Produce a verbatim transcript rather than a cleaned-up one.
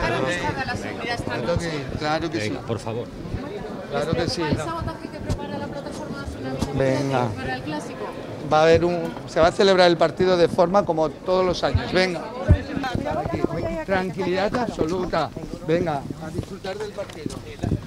cara nos caga la seguridad esta noche. Claro que sí. Venga, por favor. Claro que sí. ¿El sabotaje que prepara la plataforma nacional para el clásico? Va a haber un, se va a celebrar el partido de forma como todos los años. Venga. Tranquilidad absoluta. Venga, a disfrutar del partido.